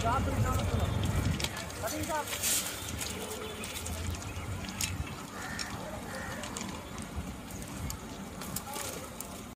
Stop and come.